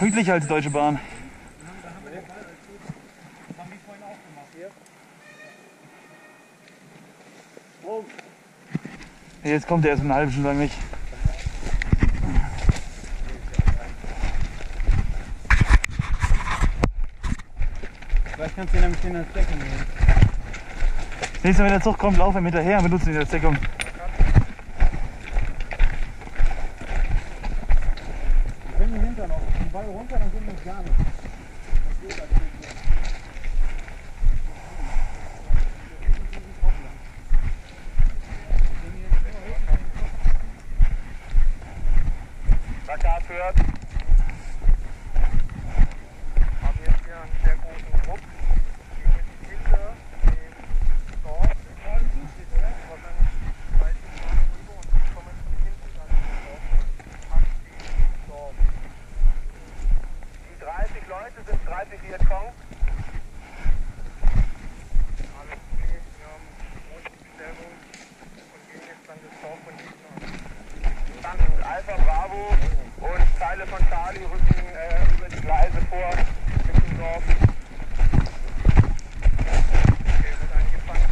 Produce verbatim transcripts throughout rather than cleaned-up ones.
Pünktlicher als Deutsche Bahn. Jetzt kommt er erst eine halbe Stunde lang nicht. Vielleicht kannst du ihn nämlich in der Deckung nehmen. Nächstes Mal, wenn der Zug kommt, laufen wir hinterher und benutzen ihn als Deckung. Wir bringen ihn hinter noch. Den Ball runter, dann sind wir uns gar nicht. Das geht also nicht. Gehört. Wir haben jetzt hier einen sehr großen Druck. Die mit Hilfe dem Dorf gerade zusteht, oder? Weil dann weiß ich nicht rüber und die kommen mit hinten dann zum Dorf. Die dreißig Leute sind dreißig Vietcong. Alles okay, wir haben eine große Bestellung und gehen jetzt dann das Dorf von hinten an. Dann sind Alpha Bravo und Teile von Charlie rücken äh, über die Gleise vor Richtung Dorf. Okay, wird eingefangen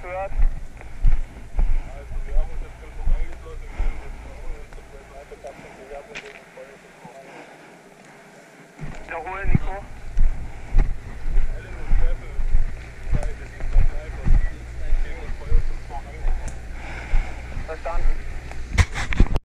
gehört. Also wir haben uns jetzt ganz gut angeschlossen, wir haben uns jetzt eine alte Kapsel gewertet und wir wollen uns jetzt noch angeschlossen. Wiederholen, Nico.